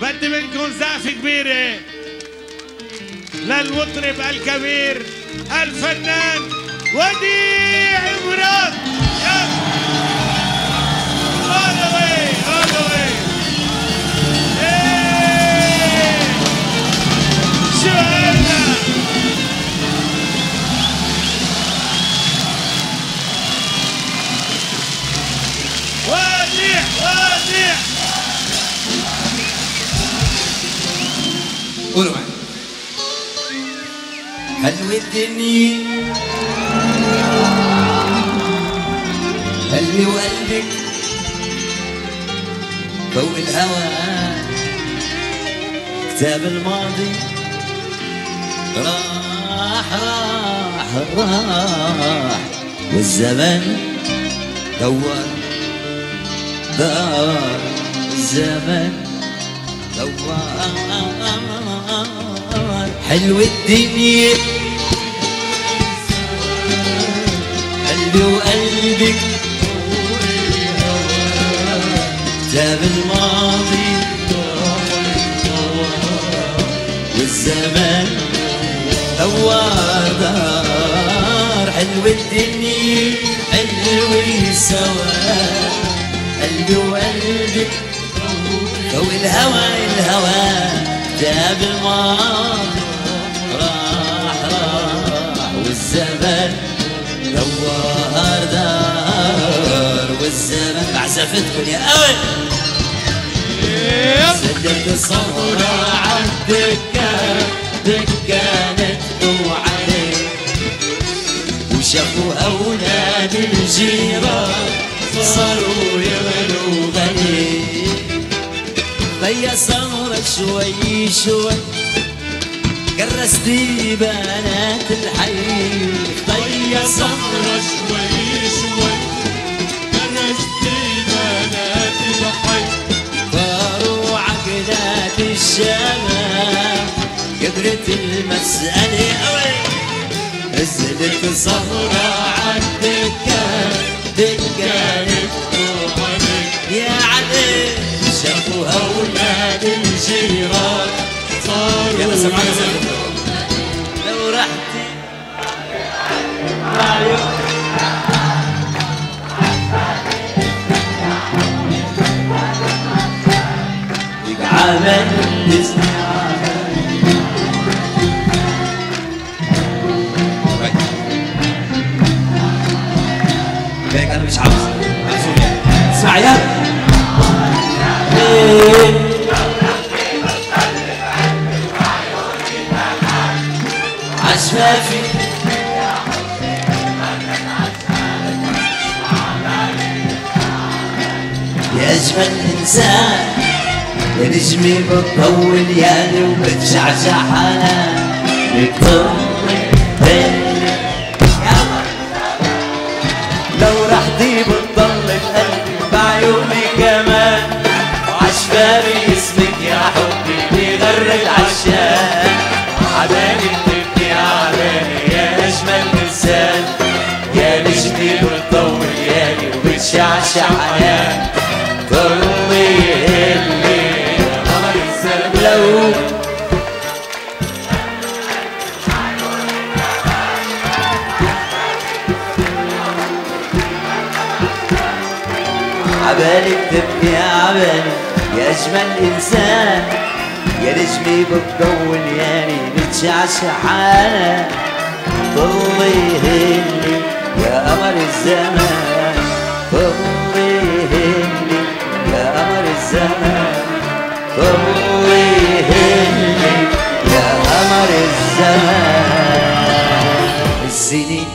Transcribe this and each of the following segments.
بدي منكم زقفة كبيرة للمطرب الكبير الفنان وديع مراد. All the way, all the way. Hey! شو قلنا؟ وديع وديع قولوا معي. حلوة الدنيا قلبي وقلبك فوق الهوى، كتاب الماضي راح راح راح والزمن دور دار، الزمن دور. حلوة الدنيا قلبي وقلبك كتاب الماضي والزمان دوار دار. حلوة الدنيا حلوة سوا قلبي وقلبك فوق الهوى الهوى كتاب الماضي راح راح والزمان دوار دار والزمن. بعزفتكم يا قوي سدت الصورة عالدكة دكة نتقوا عليه وشافوا أولاد الجيران صاروا يغنوا غني. بيا صغرك شوي شوي كرستي بنات الحي. بيا صغرك شوي شوي فاروعك ذات الشمال قدرت المسألة قوي. نزلت صهرة عالدكة دكة نتقوا عليك يا علي شافوا أولاد الجيران صاروا يلا سمعنا سمعنا لو رحتي عليك بيك أنا مش عاوز اسمع يا عشفافي يا أجمل إنسان يا نجمي بتطول يالي وبتشعشع حالك بتطول بالي لو رحتي بتضل بقلبي بعيوني كمان وعشفافي اسمك يا حبي بيغر العشاق عداني بتبكي عداني يا أجمل إنسان يا نجمي بتطول يالي وبتشعشع حالك عبالي بتبكي عبالي يا أجمل إنسان يا نجمي بتطول ياني بتشعشع حالك طول يهمني يا قمر الزمان طول يهمني يا قمر الزمان طول يهمني يا قمر الزمان. السنين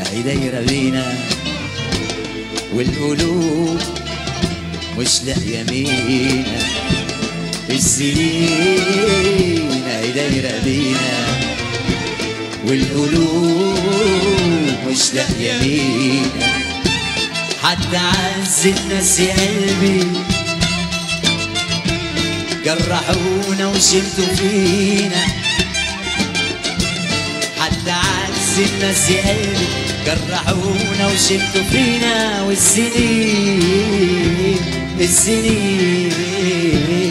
أهي دايرة بينا والقلوب مش لاقيه مينا. السنين اهي دايره بينا والقلوب مش لاقيه مينا. حتى عز الناس يا قلبي جرحونا وشمتوا فينا. حتى عز الناس يا قلبي جرحونا وشفتوا فينا. والسنين السنين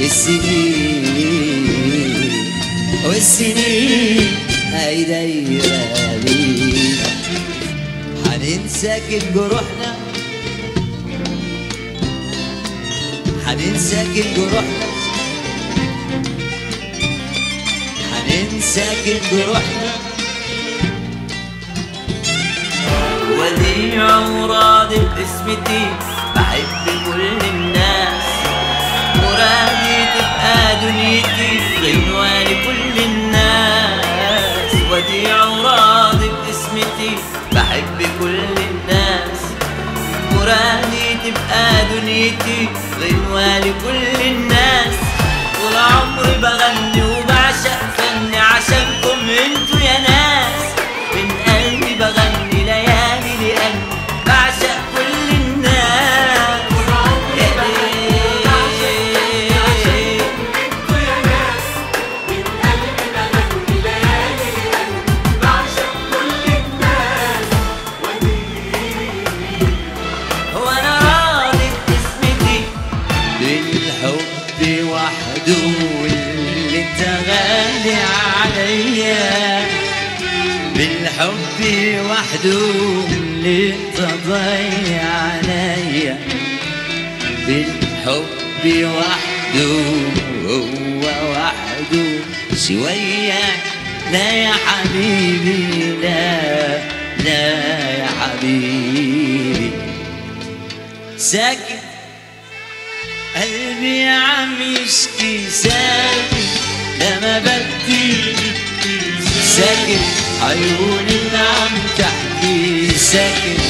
السنين والسنين هاي دايرة بينا، حننساك بجروحنا، حننساك بجروحنا، حننساك بجروحنا. وديع مرادي باسمتي، بحب كل الناس، مرادي تبقى دنيتي غنوة لكل الناس. وديع وراضي باسمتي، بحب كل الناس، مرادي تبقى دنيتي غنوة لكل الناس. طول عمري بغني وبعشق فني عشانكم انتو يا ناس، من قلبي بغني ليالي لقلبي بعشق كل الناس. واللي انت غالي عليا بالحب وحده، اللي انت ضايع عليا بالحب وحده، هو وحده شوية. لا يا حبيبي، لا لا يا حبيبي، ساكت قلبي عم يشكي، ساكت لما ببكي، ساكت عيوني اللي عم تحكي، ساكت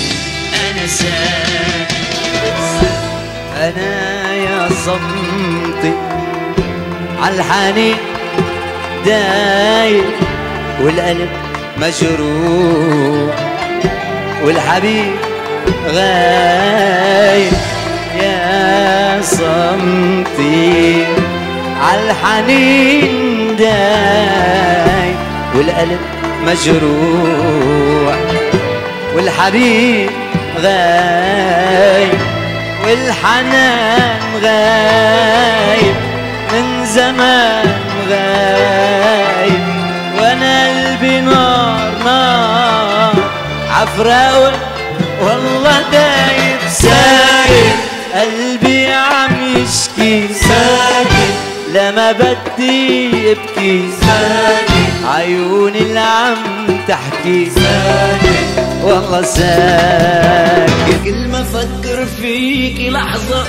أنا، ساكت أنا يا صمتي عالحنين داير، والقلب مجروح والحبيب غايب. يا صمتي عالحنين داي، والقلب مجروح والحبيب غايب، والحنان غايب من زمان غايب، وانا قلبي نار نار عفراوي والله دايب. سايب قلبي عم يشكي، ساكت لما بدي ابكي، ساكت عيوني اللي عم تحكي، ساكت والله ساكت. كل ما افكر فيكي لحظة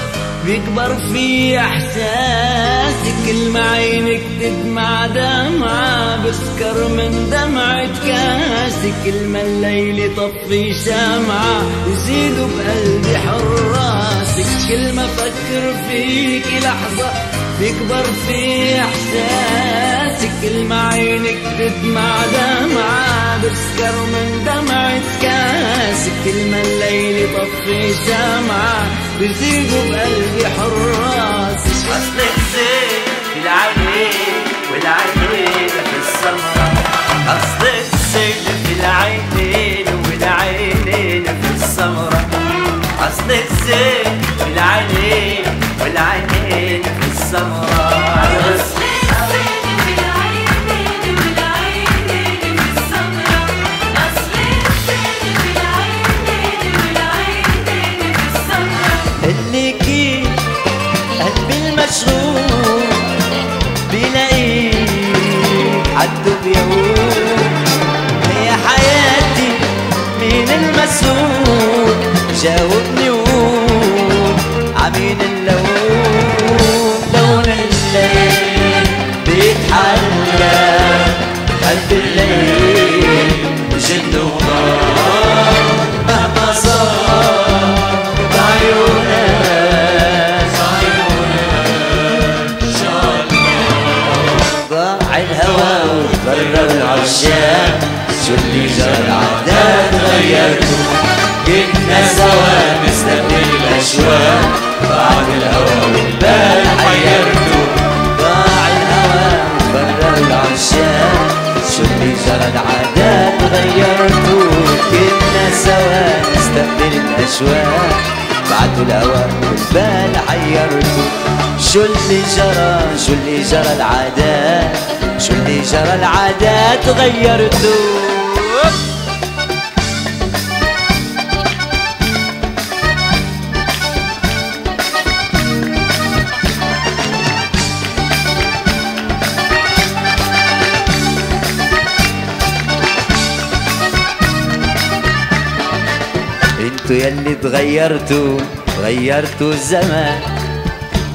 بيكبر في احساسي، كل ما عينك تدمع دمعة بسكر من دمعة كاسي، كل ما الليل يطفي شمعة يزيد بقلبي حراسك، كل ما افكر فيكي لحظة بيكبر في احساسي، كل ما عينك تدمع دمعة بسكر من دمعة كاسي، كل ما الليل يطفي شمعة بيزيد بقلبي حراسك. اصلك زين في العينين والعينين في السمرة، اصلك زين في العينين والعينين في السمرة، اصلك زين في العينين والعينين في السمرة. مشغول بلاقيه حده بيقول يا حياتي مين المسؤول، جاوبني وقول عمين اللون. لون الليل بيتحلى قلب الليل جد وغار، مهما صار بعيونك برا العشاق شو اللي جرى عداد غيرته، جبنا سوا مستني الاشواق بعد الهوا والبال حيرته، ضاع الهوا برا العشاق شو اللي جرى عداد غيرته، جبنا سوا مستني الاشواق بعد الهوا والبال حيرته. شو اللي جرى شو اللي جرى العادات شو اللي جرى العادات غيرتو انتو يلي تغيرتوا الزمان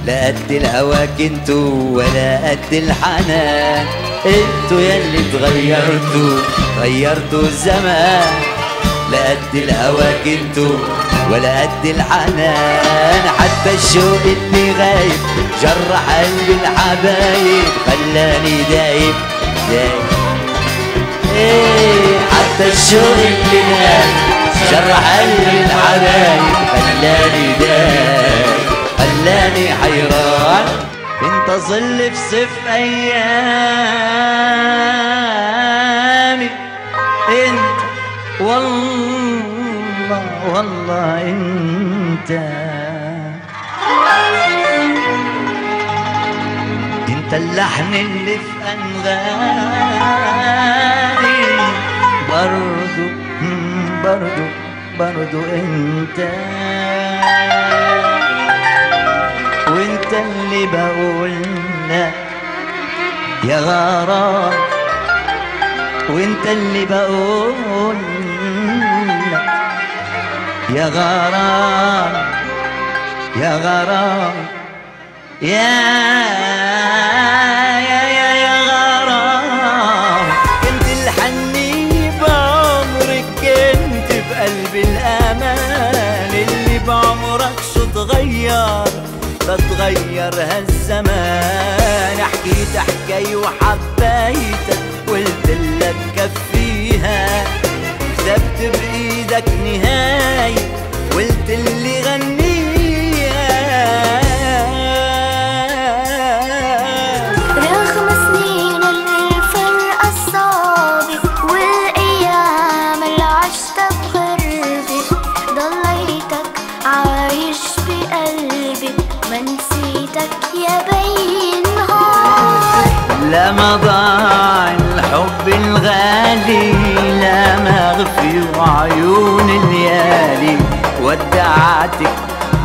لا قد الهوا كنتوا ولا قد الحنان انتو يلي تغيرتوا الزمان لا قد الهوا كنتوا ولا قد الحنان حتى الشوق اللي غايب جرح قلب الحبايب خلاني دايب دايب ايه حتى الشوق اللي غايب جرح قلبي الحبايب خلاني دايب خلاني حيران انت ظل بسيف ايامي انت والله والله انت اللحن اللي في انغامي برضو انت وانت اللي بقولنا يا غرام وانت اللي بقولنا يا غرام يا غرام يا غرام انت الحنية بعمرك قلب الأمان اللي بعمرك شو تغير تتغير هالزمان حكيت حكاية وحبيتك قلتلك كفيها كتبت بإيدك نهاية قلتلي غنيها لما ضاع الحب الغالي لا مغفي وعيون الليالي ودعتك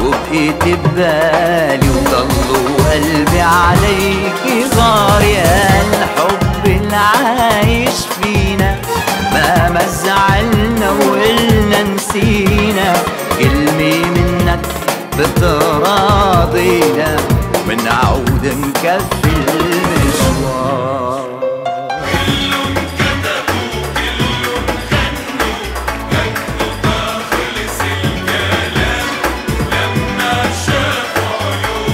وبقيت ببالي وضلوا قلبي عليكي غار يا الحب العايش فينا ما زعلنا وقلنا نسينا كلمة منك بتراضينا منعود نكفي المشوار كلهم كتبوا كلهم غنوا ما خلص الكلام لما شافوا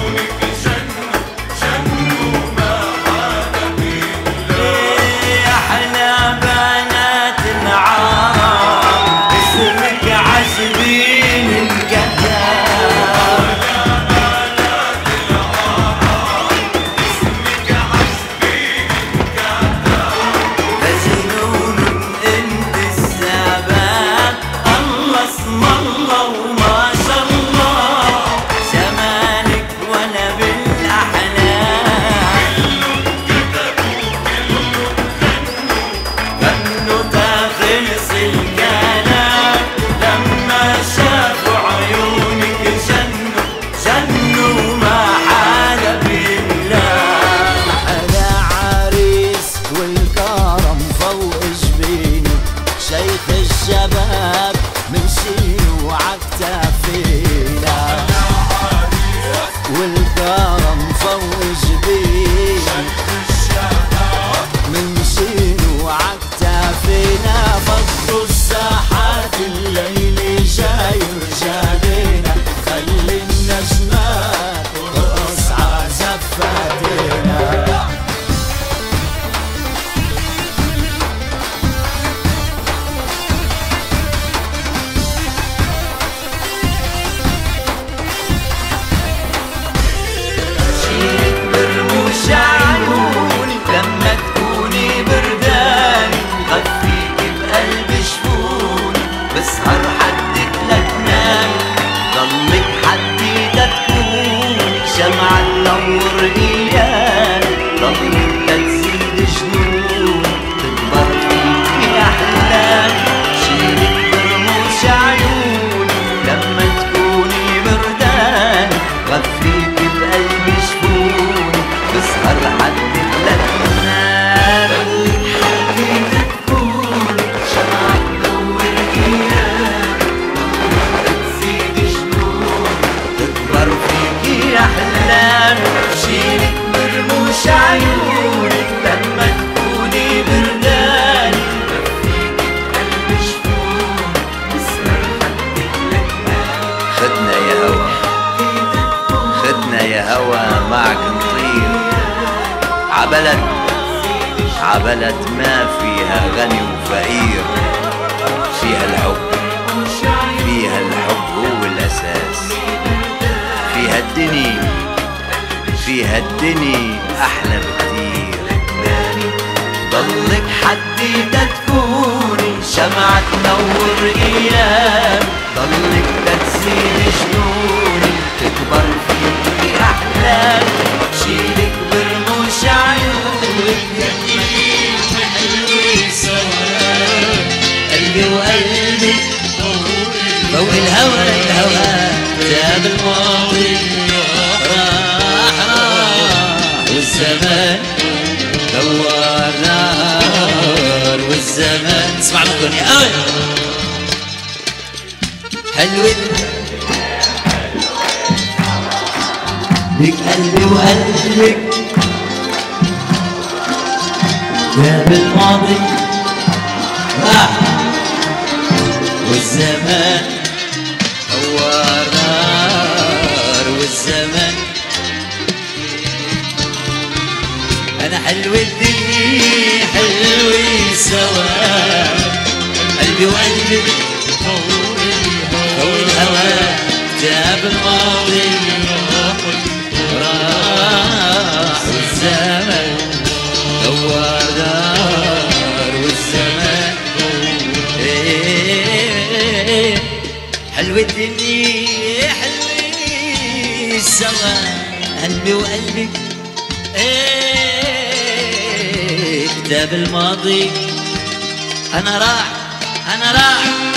عيونك شنوا ما عاد بيقولوا احنا بنات العار اسمك عازبين الكلام عيونك لما تكوني برداني ما فيكي قلبي شفوق اسمعي حبك لك خدنا يا هوا خدنا يا هوا معك نطير عبلد عبلد ما فيها غني وفقير فيها الحب فيها الحب هو الأساس فيها الدنيا فيها الدنيا أحلى بكتير ضلك حدي تتكوني شمعة تنور أيام ضلك تسيل جنوني تكبر فيكي أحلام شيلك برموش عيونك دقيق وحلوة سوا قلبي وقلبك فوق الهوى الهوى ذهب الماضي والزمان دوار نار والزمان اسمع الأغنية قوي حلوة بك قلبي وقلبك يا بالماضي والزمان دوار نار والزمان أنا حلوة الدنيا حلوة سوا قلبي وقلبك فوق الهوا جاب الماضي راح والزمن دوار دار والزمن حلوة الدنيا حلوة سوا قلبي وقلبك كتاب الماضي أنا راح